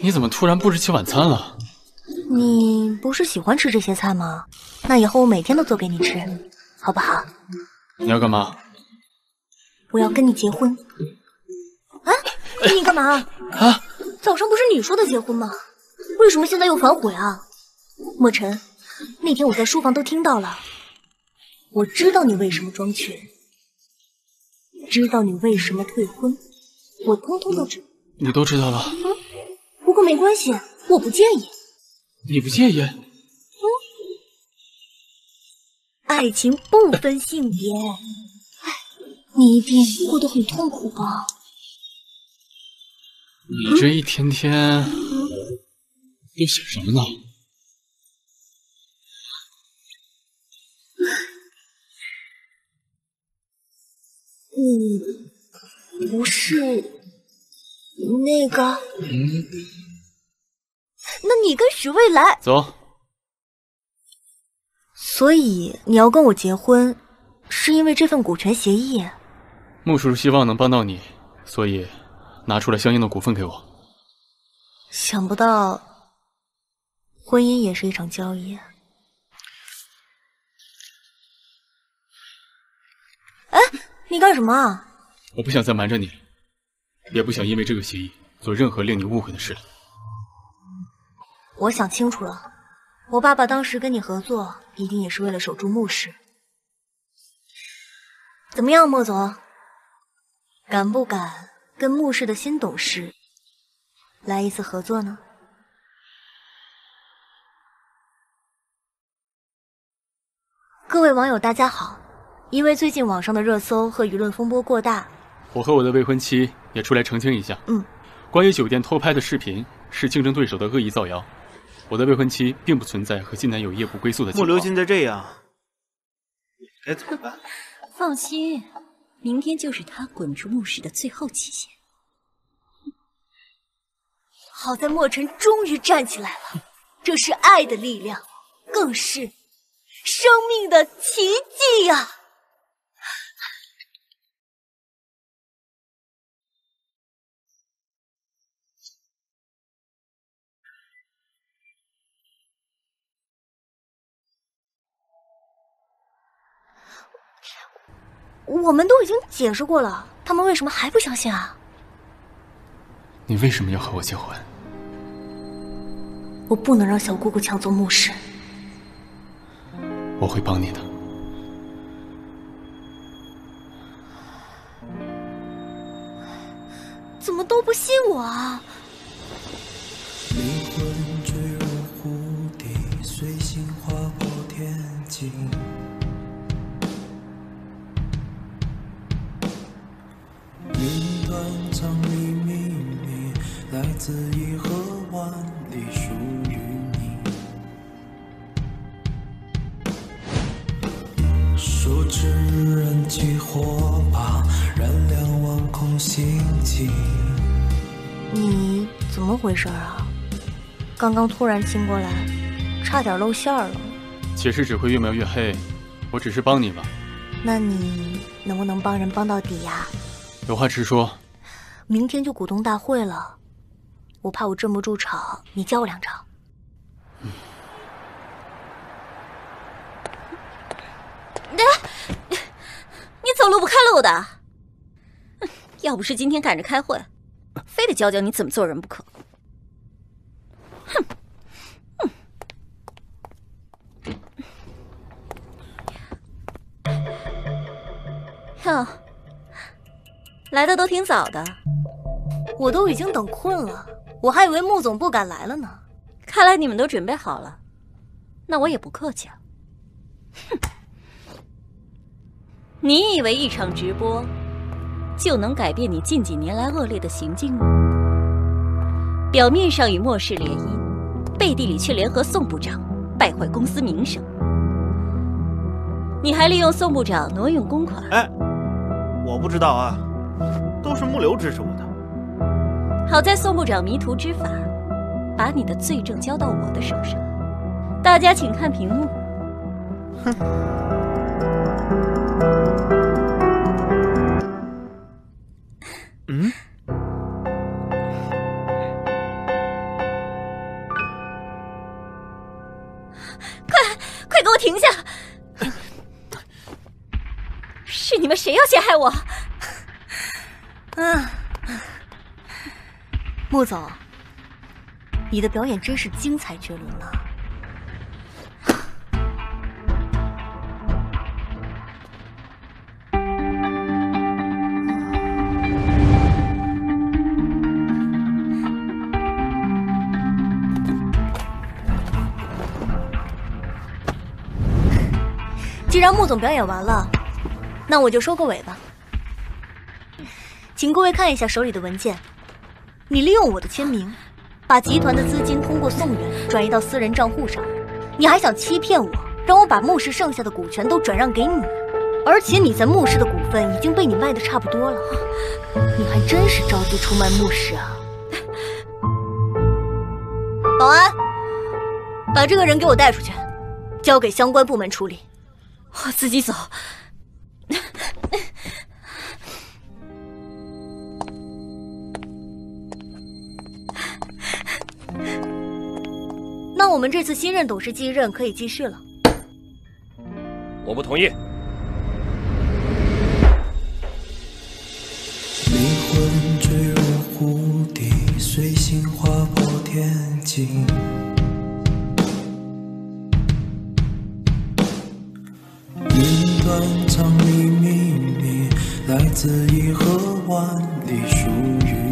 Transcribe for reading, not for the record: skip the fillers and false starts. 你怎么突然布置起晚餐了？你不是喜欢吃这些菜吗？那以后我每天都做给你吃，好不好？你要干嘛？我要跟你结婚。啊？跟你干嘛？啊？早上不是你说的结婚吗？为什么现在又反悔啊？墨尘，那天我在书房都听到了。我知道你为什么装瘸，知道你为什么退婚，我通通都知道。你都知道了。嗯，不过没关系，我不介意。 你不介意？嗯，爱情不分性别。哎，你一定过得很痛苦吧？你这一天天又想什么呢？嗯，不是那个。嗯。 那你跟许未来走，所以你要跟我结婚，是因为这份股权协议。穆叔叔希望能帮到你，所以拿出了相应的股份给我。想不到，婚姻也是一场交易。哎，你干什么啊？我不想再瞒着你，也不想因为这个协议做任何令你误会的事。 我想清楚了，我爸爸当时跟你合作，一定也是为了守住穆氏。怎么样，莫总，敢不敢跟穆氏的新董事来一次合作呢？各位网友，大家好！因为最近网上的热搜和舆论风波过大，我和我的未婚妻也出来澄清一下。嗯，关于酒店偷拍的视频是竞争对手的恶意造谣。 我的未婚妻并不存在和新男友夜不归宿的情况。莫流现在这样，该怎么办？放心，明天就是他滚出穆氏的最后期限。好在莫尘终于站起来了，这是爱的力量，更是生命的奇迹呀、啊！我们都已经解释过了，他们为什么还不相信啊？你为什么要和我结婚？我不能让小姑姑抢走穆氏。我会帮你的。怎么都不信我啊？ 自一河万里，属于你。数之人即火把，燃亮万空心际。你怎么回事啊？刚刚突然亲过来，差点露馅了。解释只会越描越黑，我只是帮你吧。那你能不能帮人帮到底呀？有话直说。明天就股东大会了。 我怕我镇不住场，你教我两招。嗯、你走路不看路的，要不是今天赶着开会，非得教教你怎么做人不可。哼，哟，来的都挺早的，我都已经等困了。 我还以为穆总不敢来了呢，看来你们都准备好了，那我也不客气了。哼，你以为一场直播就能改变你近几年来恶劣的行径吗？表面上与莫氏联姻，背地里却联合宋部长，败坏公司名声。你还利用宋部长挪用公款。哎，我不知道啊，都是穆流支持我的。 好在宋部长迷途知法，把你的罪证交到我的手上。大家请看屏幕。哼。嗯？陷害我。啊，穆总，你的表演真是精彩绝伦啊！既然穆总表演完了，那我就收个尾吧。请各位看一下手里的文件，你利用我的签名，把集团的资金通过宋远转移到私人账户上，你还想欺骗我，让我把穆氏剩下的股权都转让给你，而且你在穆氏的股份已经被你卖的差不多了，你还真是着急出卖穆氏啊！保安，把这个人给我带出去，交给相关部门处理。 我自己走。那我们这次新任董事继任可以继续了。我不同意。灵魂坠入湖底，随心划破天际。 云端藏匿秘密，来自一河万里，属于。